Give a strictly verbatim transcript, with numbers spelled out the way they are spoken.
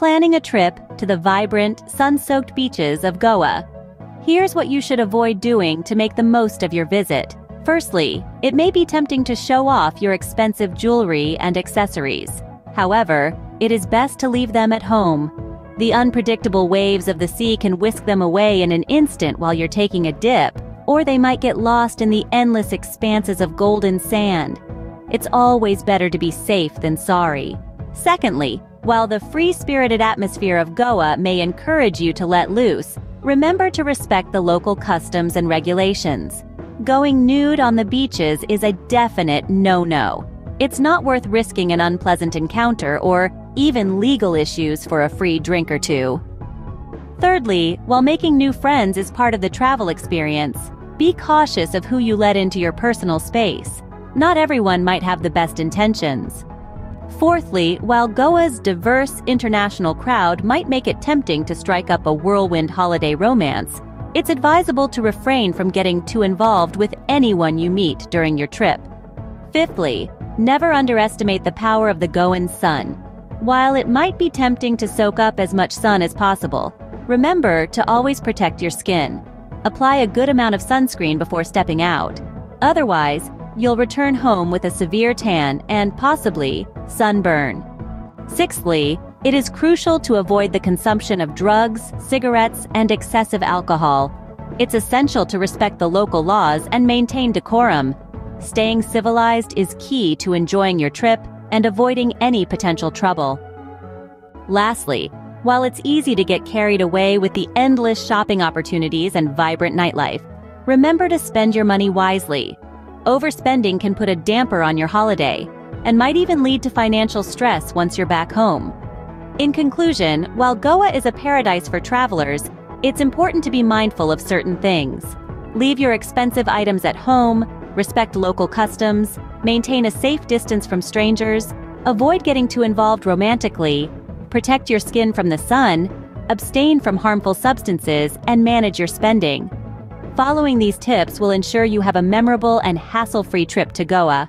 planning a trip to the vibrant, sun-soaked beaches of Goa. Here's what you should avoid doing to make the most of your visit. Firstly, it may be tempting to show off your expensive jewelry and accessories. However, it is best to leave them at home. The unpredictable waves of the sea can whisk them away in an instant while you're taking a dip, or they might get lost in the endless expanses of golden sand. It's always better to be safe than sorry. Secondly, while the free-spirited atmosphere of Goa may encourage you to let loose, remember to respect the local customs and regulations. Going nude on the beaches is a definite no-no. It's not worth risking an unpleasant encounter or even legal issues for a free drink or two. Thirdly, while making new friends is part of the travel experience, be cautious of who you let into your personal space. Not everyone might have the best intentions. Fourthly, while Goa's diverse international crowd might make it tempting to strike up a whirlwind holiday romance, it's advisable to refrain from getting too involved with anyone you meet during your trip. Fifthly, never underestimate the power of the Goan sun. While it might be tempting to soak up as much sun as possible, remember to always protect your skin. Apply a good amount of sunscreen before stepping out. Otherwise, you'll return home with a severe tan and possibly sunburn. Sixthly, it is crucial to avoid the consumption of drugs, cigarettes, and excessive alcohol. It's essential to respect the local laws and maintain decorum. Staying civilized is key to enjoying your trip and avoiding any potential trouble. Lastly, while it's easy to get carried away with the endless shopping opportunities and vibrant nightlife, remember to spend your money wisely. Overspending can put a damper on your holiday and might even lead to financial stress once you're back home. In conclusion, while Goa is a paradise for travelers, it's important to be mindful of certain things. Leave your expensive items at home, respect local customs, maintain a safe distance from strangers, avoid getting too involved romantically, protect your skin from the sun, abstain from harmful substances, and manage your spending. Following these tips will ensure you have a memorable and hassle-free trip to Goa.